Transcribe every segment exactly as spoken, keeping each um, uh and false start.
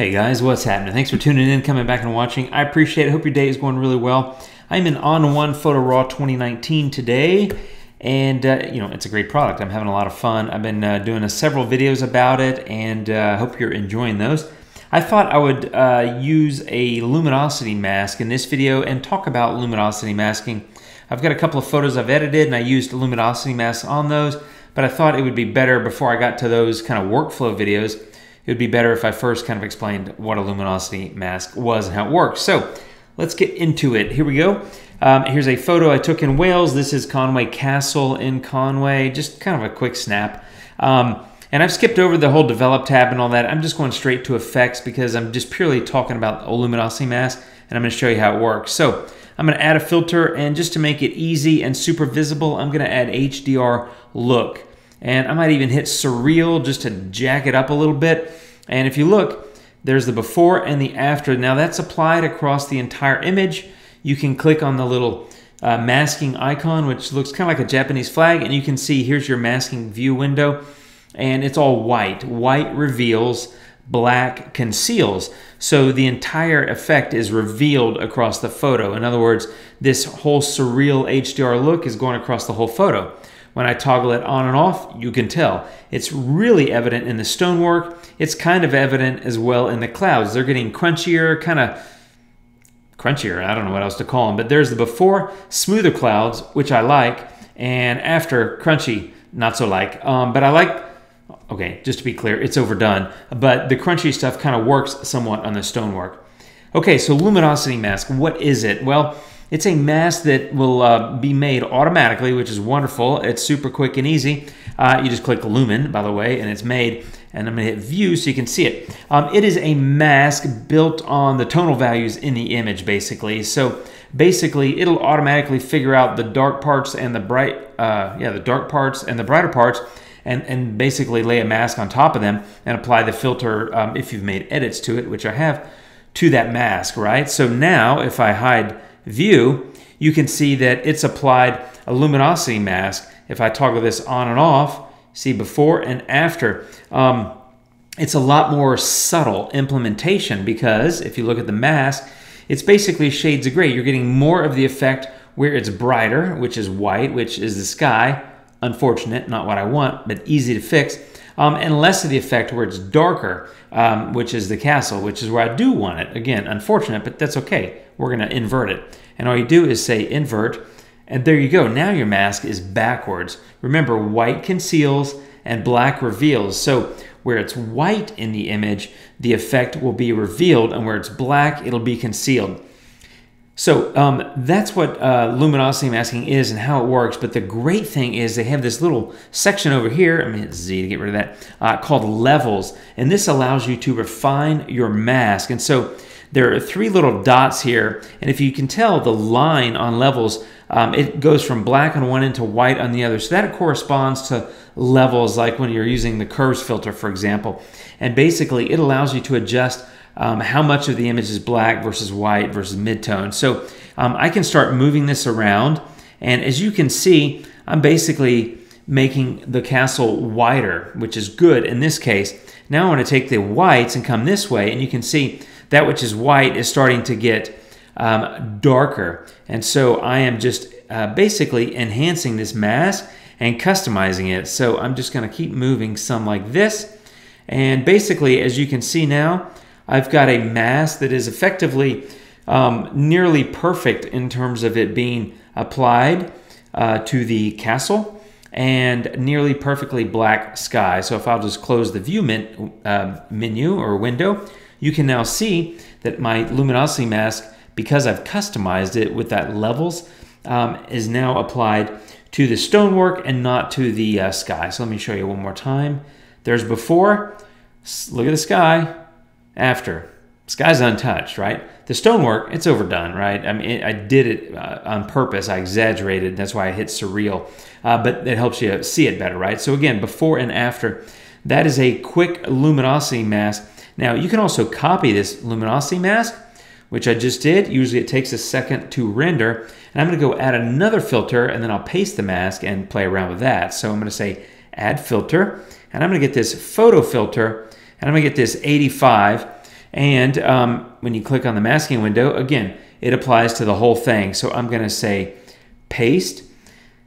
Hey guys, what's happening? Thanks for tuning in, coming back and watching. I appreciate it. Hope your day is going really well. I'm in On one Photo Raw twenty nineteen today, and uh, you know, it's a great product. I'm having a lot of fun. I've been uh, doing a, several videos about it, and I uh, hope you're enjoying those. I thought I would uh, use a luminosity mask in this video and talk about luminosity masking. I've got a couple of photos I've edited, and I used luminosity masks on those, but I thought it would be better before I got to those kind of workflow videos. It would be better if I first kind of explained what a luminosity mask was and how it works. So let's get into it. Here we go. Um, here's a photo I took in Wales. This is Conwy Castle in Conway. Just kind of a quick snap. Um, and I've skipped over the whole develop tab and all that. I'm just going straight to effects because I'm just purely talking about a luminosity mask, and I'm going to show you how it works. So I'm going to add a filter, and just to make it easy and super visible, I'm going to add H D R look. And I might even hit surreal just to jack it up a little bit. And if you look, there's the before and the after. Now that's applied across the entire image. You can click on the little uh, masking icon, which looks kind of like a Japanese flag, and you can see here's your masking view window, and it's all white. White reveals, black conceals. So the entire effect is revealed across the photo. In other words, this whole surreal H D R look is going across the whole photo. When I toggle it on and off, you can tell. It's really evident in the stonework. It's kind of evident as well in the clouds. They're getting crunchier, kind of crunchier. I don't know what else to call them. But there's the before, smoother clouds, which I like, and after, crunchy, not so like. Um, but I like, okay, just to be clear, it's overdone. But the crunchy stuff kind of works somewhat on the stonework. Okay, so luminosity mask, what is it? Well, it's a mask that will uh, be made automatically, which is wonderful. It's super quick and easy. Uh, you just click Lumen, by the way, and it's made. And I'm going to hit View so you can see it. Um, it is a mask built on the tonal values in the image, basically. So basically, it'll automatically figure out the dark parts and the bright, uh, yeah, the dark parts and the brighter parts, and and basically lay a mask on top of them and apply the filter um, if you've made edits to it, which I have, to that mask, right? So now, if I hide View, you can see that it's applied a luminosity mask. If I toggle this on and off, see before and after, um, it's a lot more subtle implementation because if you look at the mask, it's basically shades of gray. You're getting more of the effect where it's brighter, which is white, which is the sky. Unfortunate, not what I want, but easy to fix. Um, and less of the effect where it's darker, um, which is the castle, which is where I do want it. Again, unfortunate, but that's okay. We're going to invert it. And all you do is say invert, and there you go. Now your mask is backwards. Remember, white conceals and black reveals. So where it's white in the image, the effect will be revealed, and where it's black, it'll be concealed. So um, that's what uh, luminosity masking is and how it works. But the great thing is they have this little section over here, I mean, it's Z to get rid of that, uh, called levels. And this allows you to refine your mask. And so there are three little dots here. And if you can tell the line on levels, um, it goes from black on one end to white on the other. So that corresponds to levels, like when you're using the curves filter, for example. And basically, it allows you to adjust Um, how much of the image is black versus white versus mid-tone. So um, I can start moving this around, and as you can see, I'm basically making the castle wider, which is good in this case. Now I want to take the whites and come this way, and you can see that which is white is starting to get um, darker. And so I am just uh, basically enhancing this mask and customizing it. So I'm just going to keep moving some like this, and basically, as you can see now, I've got a mask that is effectively um, nearly perfect in terms of it being applied uh, to the castle, and nearly perfectly black sky. So if I'll just close the view men uh, menu or window, you can now see that my luminosity mask, because I've customized it with that levels, um, is now applied to the stonework and not to the uh, sky. So let me show you one more time. There's before, look at the sky. After, sky's untouched, right? The stonework, it's overdone, right? I mean, it, I did it uh, on purpose. I exaggerated. That's why I hit surreal. Uh, but it helps you see it better, right? So again, before and after, that is a quick luminosity mask. Now, you can also copy this luminosity mask, which I just did. Usually it takes a second to render. And I'm going to go add another filter, and then I'll paste the mask and play around with that. So I'm going to say add filter, and I'm going to get this photo filter, and I'm going to get this eighty-five, And um, when you click on the masking window, again, it applies to the whole thing. So I'm going to say paste.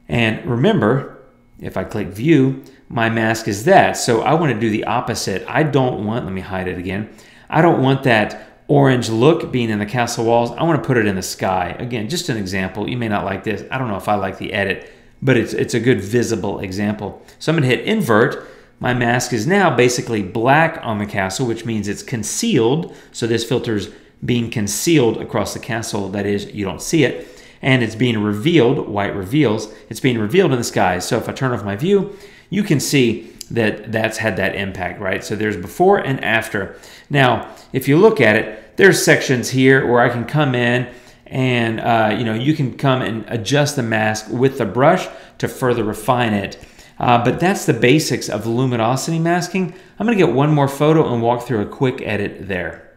And remember, if I click view, my mask is that. So I want to do the opposite. I don't want, let me hide it again. I don't want that orange look being in the castle walls. I want to put it in the sky. Again, just an example. You may not like this. I don't know if I like the edit, but it's, it's a good visible example. So I'm going to hit invert. My mask is now basically black on the castle, which means it's concealed. So this filter's being concealed across the castle. That is, you don't see it. And it's being revealed, white reveals, it's being revealed in the sky. So if I turn off my view, you can see that that's had that impact, right? So there's before and after. Now, if you look at it, there's sections here where I can come in and, uh, you know, you can come and adjust the mask with the brush to further refine it. Uh, but that's the basics of luminosity masking. I'm gonna get one more photo and walk through a quick edit there.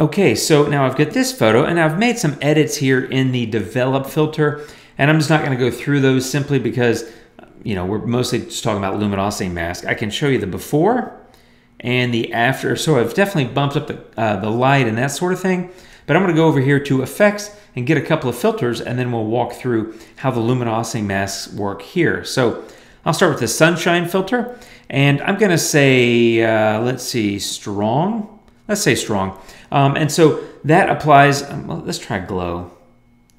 Okay, so now I've got this photo and I've made some edits here in the develop filter, and I'm just not gonna go through those simply because, you know, we're mostly just talking about luminosity mask. I can show you the before and the after. So I've definitely bumped up the, uh, the light and that sort of thing, but I'm gonna go over here to effects and get a couple of filters, and then we'll walk through how the luminosity masks work here. So I'll start with the sunshine filter, and I'm gonna say, uh, let's see, strong. Let's say strong. Um, and so that applies, um, well, let's try glow.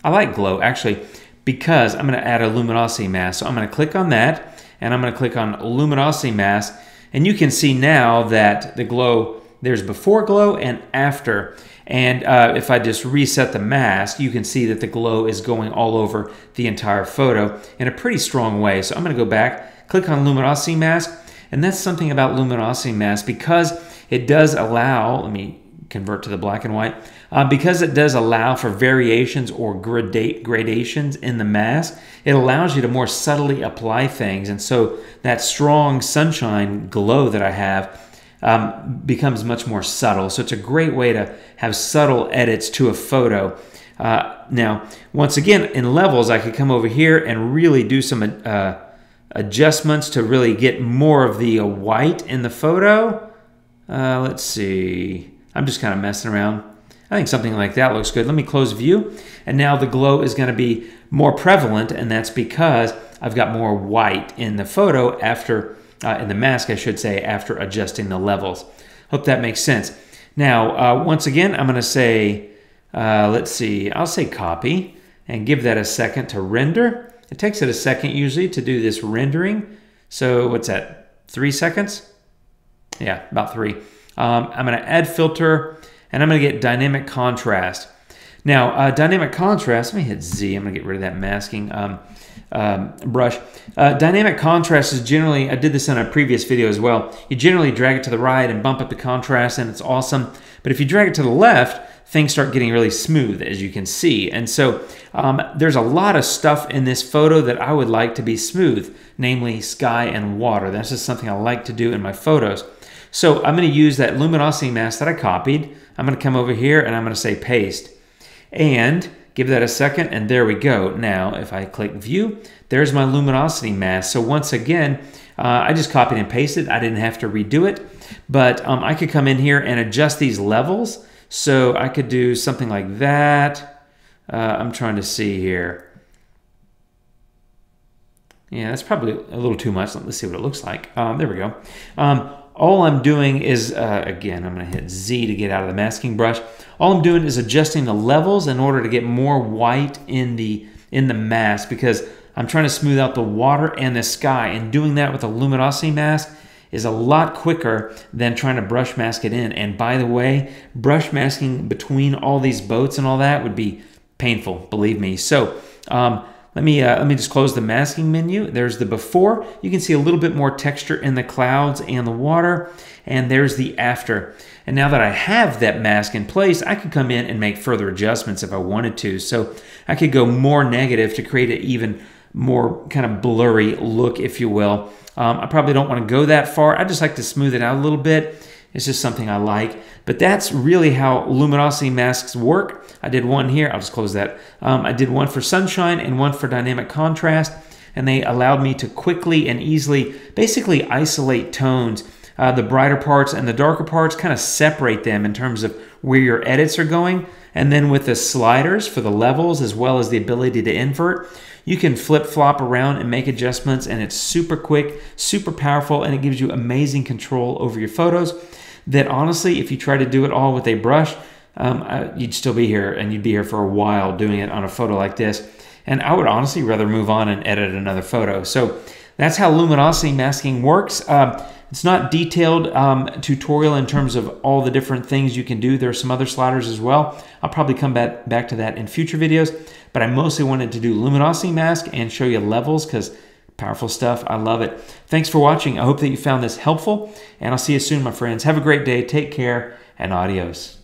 I like glow actually, because I'm gonna add a luminosity mask. So I'm gonna click on that, and I'm gonna click on luminosity mask, and you can see now that the glow, there's before glow and after. And uh, if I just reset the mask, you can see that the glow is going all over the entire photo in a pretty strong way. So I'm gonna go back, click on luminosity mask, and that's something about luminosity mask, because it does allow, let me convert to the black and white, uh, because it does allow for variations or gradate gradations in the mask. It allows you to more subtly apply things, and so that strong sunshine glow that I have um, becomes much more subtle. So it's a great way to have subtle edits to a photo. Uh, now, once again, in levels, I could come over here and really do some uh, adjustments to really get more of the uh, white in the photo. Uh, let's see. I'm just kind of messing around. I think something like that looks good. Let me close view. And now the glow is going to be more prevalent, and that's because I've got more white in the photo after, uh, in the mask, I should say, after adjusting the levels. Hope that makes sense. Now, uh, once again, I'm going to say, uh, let's see, I'll say copy and give that a second to render. It takes it a second usually to do this rendering. So what's that, three seconds? Yeah, about three. Um, I'm going to add filter, and I'm going to get dynamic contrast. Now, uh, dynamic contrast, let me hit Z. I'm going to get rid of that masking um, um, brush. Uh, dynamic contrast is generally, I did this in a previous video as well, you generally drag it to the right and bump up the contrast, and it's awesome. But if you drag it to the left, things start getting really smooth, as you can see. And so um, there's a lot of stuff in this photo that I would like to be smooth, namely sky and water. That's just something I like to do in my photos. So I'm going to use that luminosity mask that I copied. I'm going to come over here and I'm going to say paste and give that a second, and there we go. Now if I click view, there's my luminosity mask. So once again, uh, I just copied and pasted. I didn't have to redo it, but um, I could come in here and adjust these levels. So I could do something like that. Uh, I'm trying to see here. Yeah, that's probably a little too much. Let's see what it looks like. Um, there we go. Um, All I'm doing is, uh, again, I'm going to hit Z to get out of the masking brush. All I'm doing is adjusting the levels in order to get more white in the, in the mask, because I'm trying to smooth out the water and the sky, and doing that with a luminosity mask is a lot quicker than trying to brush mask it in. And by the way, brush masking between all these boats and all that would be painful, believe me. So, um, Let me, uh, let me just close the masking menu. There's the before. You can see a little bit more texture in the clouds and the water. And there's the after. And now that I have that mask in place, I could come in and make further adjustments if I wanted to. So I could go more negative to create an even more kind of blurry look, if you will. Um, I probably don't want to go that far. I just like to smooth it out a little bit. It's just something I like. But that's really how luminosity masks work. I did one here. I'll just close that. Um, I did one for sunshine and one for dynamic contrast, and they allowed me to quickly and easily basically isolate tones uh, the brighter parts and the darker parts, kind of separate them in terms of where your edits are going. And then with the sliders for the levels, as well as the ability to invert, you can flip-flop around and make adjustments, and it's super quick, super powerful, and it gives you amazing control over your photos that, honestly, if you try to do it all with a brush, um, uh, you'd still be here, and you'd be here for a while doing it on a photo like this. And I would honestly rather move on and edit another photo. So that's how luminosity masking works. Uh, It's not detailed um, tutorial in terms of all the different things you can do. There are some other sliders as well. I'll probably come back, back to that in future videos, but I mostly wanted to do luminosity mask and show you levels because powerful stuff. I love it. Thanks for watching. I hope that you found this helpful, and I'll see you soon, my friends. Have a great day. Take care, and adios.